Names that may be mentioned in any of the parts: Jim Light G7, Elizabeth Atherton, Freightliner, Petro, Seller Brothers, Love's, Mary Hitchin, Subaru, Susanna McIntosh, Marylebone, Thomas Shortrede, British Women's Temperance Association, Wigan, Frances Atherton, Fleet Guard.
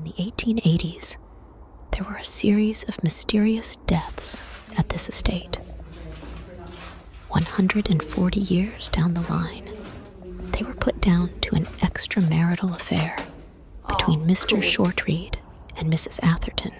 in the 1880s, there were a series of mysterious deaths at this estate. 140 years down the line, they were put down to an extramarital affair between Mr. Shortrede and Mrs. Atherton,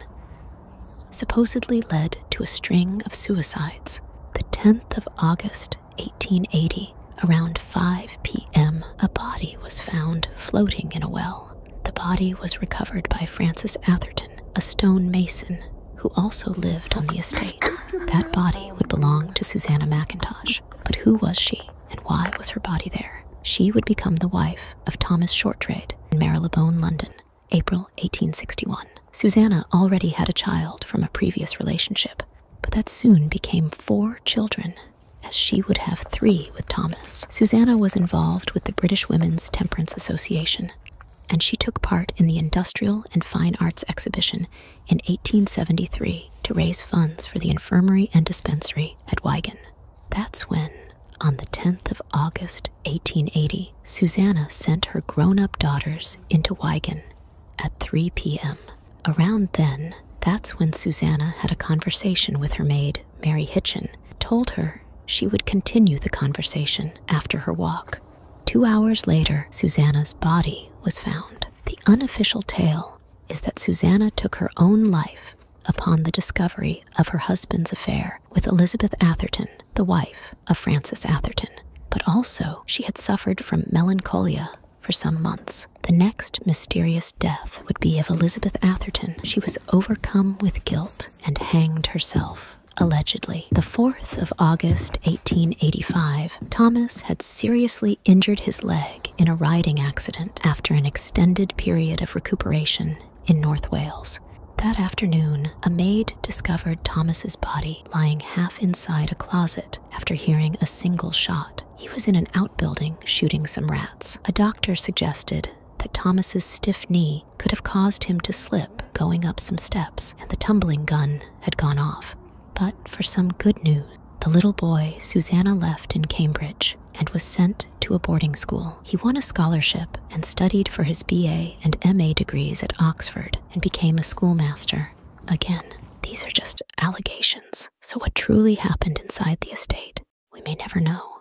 supposedly led to a string of suicides. The 10th of August, 1880, around 5 p.m., a body was found floating in a well. The body was recovered by Frances Atherton, a stone mason who also lived on the estate. That body would belong to Susanna McIntosh. But who was she, and why was her body there? She would become the wife of Thomas Shortrede in Marylebone, London, April 1861. Susanna already had a child from a previous relationship, but that soon became 4 children, as she would have 3 with Thomas. Susanna was involved with the British Women's Temperance Association, and she took part in the Industrial and Fine Arts Exhibition in 1873 to raise funds for the infirmary and dispensary at Wigan. That's when, on the 10th of August, 1880, Susanna sent her grown-up daughters into Wigan at 3 p.m. Around then, that's when Susanna had a conversation with her maid, Mary Hitchin, told her she would continue the conversation after her walk. 2 hours later, Susanna's body was found. The unofficial tale is that Susanna took her own life upon the discovery of her husband's affair with Elizabeth Atherton, the wife of Frances Atherton, but also she had suffered from melancholia for some months. The next mysterious death would be of Elizabeth Atherton. She was overcome with guilt and hanged herself, allegedly. The 4th of August, 1885, Thomas had seriously injured his leg in a riding accident after an extended period of recuperation in North Wales. That afternoon, a maid discovered Thomas's body lying half inside a closet after hearing a single shot. He was in an outbuilding shooting some rats. A doctor suggested that Thomas's stiff knee could have caused him to slip going up some steps, and the tumbling gun had gone off. But for some good news, the little boy Susanna left in Cambridge and was sent to a boarding school. He won a scholarship and studied for his BA and MA degrees at Oxford and became a schoolmaster. Again, these are just allegations, so what truly happened inside the estate, we may never know.